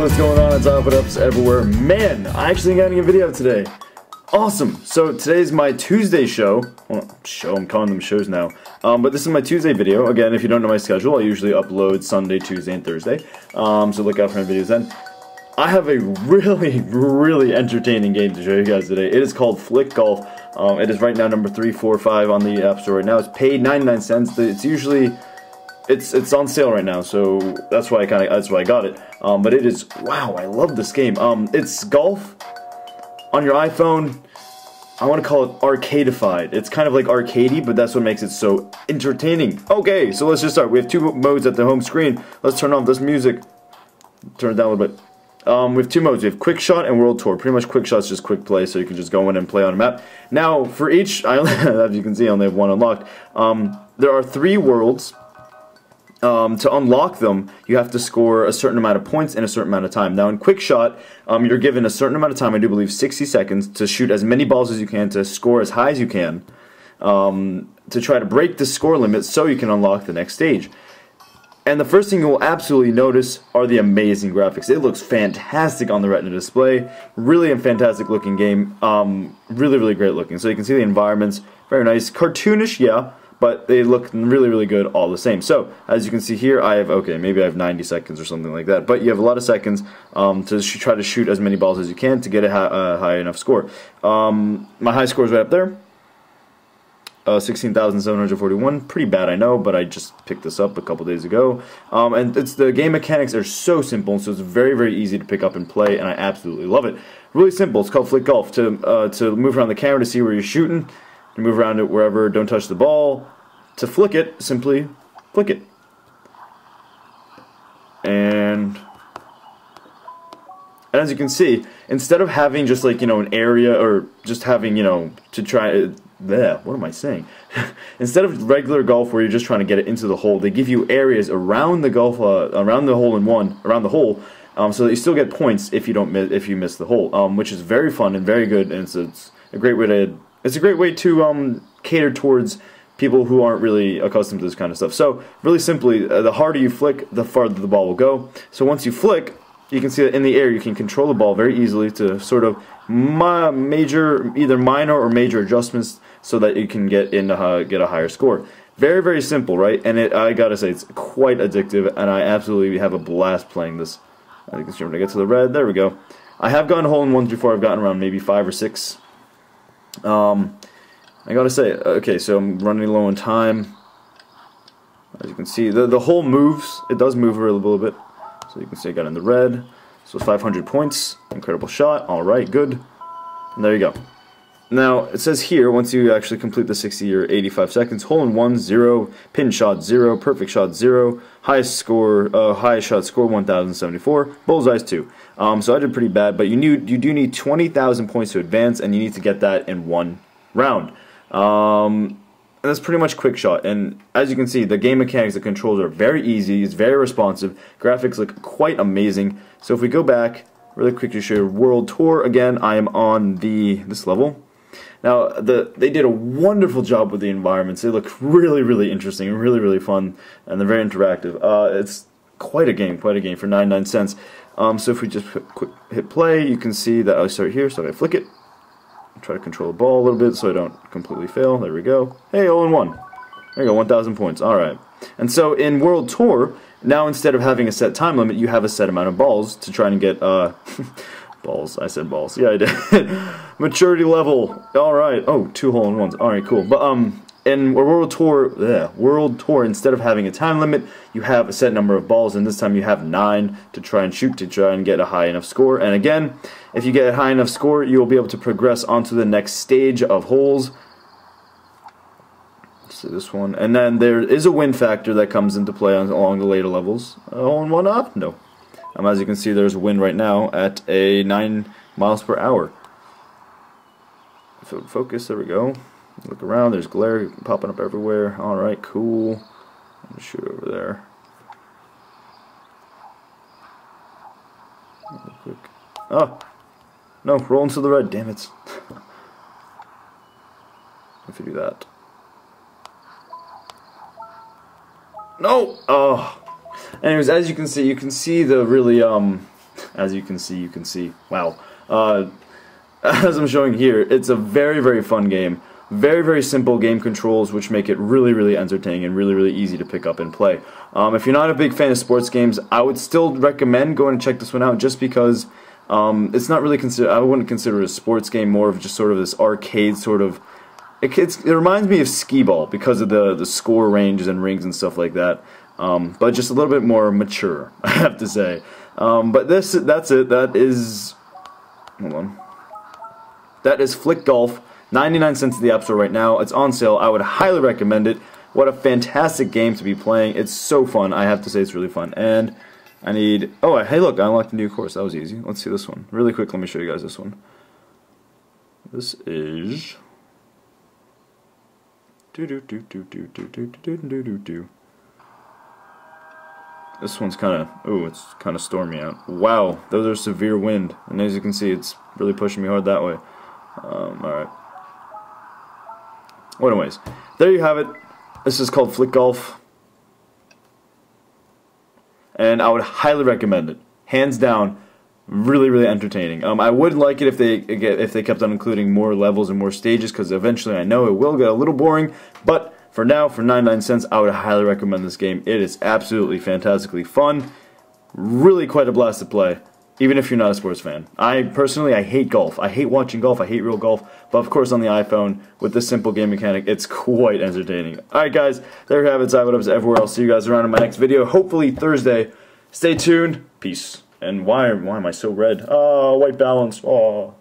what is going on? It's iPod Apps Everywhere. Man, I actually got a video today. Awesome. So today's my Tuesday show. Well, I'm calling them shows now. But this is my Tuesday video. Again, if you don't know my schedule, I usually upload Sunday, Tuesday, and Thursday. So look out for my videos then. I have a really entertaining game to show you guys today. It is called Flick Golf. It is right now number 3, 4, 5 on the App Store right now. It's paid 99 cents. It's usually it's on sale right now, so that's why I got it. But it is, wow, I love this game. It's golf on your iPhone. I want to call it arcadified. It's kind of like arcadey, but that's what makes it so entertaining. Okay, so let's just start. We have two modes at the home screen. Let's turn off this music. Turn it down a little bit. We have two modes. We have Quick Shot and World Tour. Pretty much Quick Shot's just quick play, so you can just go in and play on a map. Now, for each, as you can see, I only have one unlocked. There are 3 worlds. To unlock them, you have to score a certain amount of points in a certain amount of time. Now, in Quick Shot, you're given a certain amount of time, I do believe 60 seconds, to shoot as many balls as you can, to score as high as you can, to try to break the score limit so you can unlock the next stage. And the first thing you will absolutely notice are the amazing graphics. It looks fantastic on the Retina display. Really a fantastic looking game. Really great looking. So you can see the environments. Very nice. Cartoonish, yeah. But they look really good all the same. So, as you can see here, I have, okay, maybe I have 90 seconds or something like that. But you have a lot of seconds to try to shoot as many balls as you can to get a high enough score. My high score is right up there. 16,741. Pretty bad, I know, but I just picked this up a couple days ago. And it's, the game mechanics are so simple, so it's very easy to pick up and play, and I absolutely love it. Really simple. It's called Flick Golf. To move around the camera to see where you're shooting, to move around it wherever, don't touch the ball. To flick it, simply flick it. And as you can see, instead of having just like, you know, an area, or just having, you know, to try... what am I saying? Instead of regular golf where you're just trying to get it into the hole, they give you areas around the golf, around the hole in one, around the hole, so that you still get points if you don't miss the hole, which is very fun and very good, and it's a great way to cater towards people who aren't really accustomed to this kind of stuff. So really simply, the harder you flick, the farther the ball will go. So once you flick, you can see that in the air you can control the ball very easily to sort of either minor or major adjustments so that you can get a higher score. Very simple, right? And I gotta say, it's quite addictive, and I absolutely have a blast playing this. I think it's when I get to the red. There we go. I have gotten hole-in-ones before. I've gotten around maybe 5 or 6. I gotta say, okay, so I'm running low on time. As you can see, the hole moves. It does move a little bit. So you can see I got in the red. So 500 points. Incredible shot. Alright, good. And there you go. Now, it says here, once you actually complete the 60 or 85 seconds, hole-in-one, 0, pin shot, 0, perfect shot, 0, highest shot score, 1,074, bullseyes, 2. So I did pretty bad, but you do need 20,000 points to advance, and you need to get that in one round. And that's pretty much Quick Shot, and as you can see, the game mechanics, the controls are very easy, it's very responsive, graphics look quite amazing. So if we go back, really quick to show you World Tour, again, I am on this level. Now, they did a wonderful job with the environments. They look really interesting and really fun, and they're very interactive. It's quite a game for 99 cents. So if we just hit play, you can see that I start here, so I flick it. Try to control the ball a little bit so I don't completely fail. There we go. Hey, 0-1. There you go, 1,000 points. Alright. And so in World Tour, now instead of having a set time limit, you have a set amount of balls to try and get, balls. I said balls. Yeah, I did. Maturity level. Alright. Oh, 2 hole-in-ones. Alright, cool. But, in World Tour, instead of having a time limit, you have a set number of balls, and this time you have 9 to try and shoot, to try and get a high enough score. And again, if you get a high enough score, you'll be able to progress onto the next stage of holes. Let's see this one. And then there is a win factor that comes into play along the later levels. Hole in one up? No. As you can see, there's a win right now at a 9 miles per hour. If it would focus, there we go. Look around, there's glare popping up everywhere. Alright, cool. I'm gonna shoot over there. Real quick. Oh! No, roll into the red, damn it. If you do that. No! Oh! Anyways, as you can see the really As you can see, wow. As I'm showing here, it's a very, very fun game. Very, very simple game controls, which make it really, really entertaining and really, really easy to pick up and play. If you're not a big fan of sports games, I would still recommend going and check this one out just because it's not really considered, I wouldn't consider it a sports game, more of just sort of this arcade sort of, it reminds me of skee-ball because of the score ranges and rings and stuff like that. But just a little bit more mature, I have to say. But that's it, that is, hold on, that is Flick Golf. 99 cents at the App Store right now. It's on sale. I would highly recommend it. What a fantastic game to be playing. It's so fun. I have to say it's really fun. And I need... Oh, hey, look. I unlocked a new course. That was easy. Let's see this one. Really quick, let me show you guys this one. This is... This one's kind of... Ooh, it's kind of stormy out. Wow, those are severe wind. And as you can see, it's really pushing me hard that way. Alright. Well, anyways, there you have it. This is called Flick Golf, and I would highly recommend it. Hands down, really, really entertaining. I would like it if they kept on including more levels and more stages, because eventually I know it will get a little boring. But for now, for 99 cents, I would highly recommend this game. It is absolutely fantastically fun. Really, quite a blast to play. Even if you're not a sports fan. I personally hate golf. I hate watching golf. I hate real golf. But of course on the iPhone, with this simple game mechanic, it's quite entertaining. Alright guys, there you have it. It's iPod Apps Everywhere. I'll see you guys around in my next video. Hopefully Thursday. Stay tuned. Peace. And why am I so red? White balance. Oh.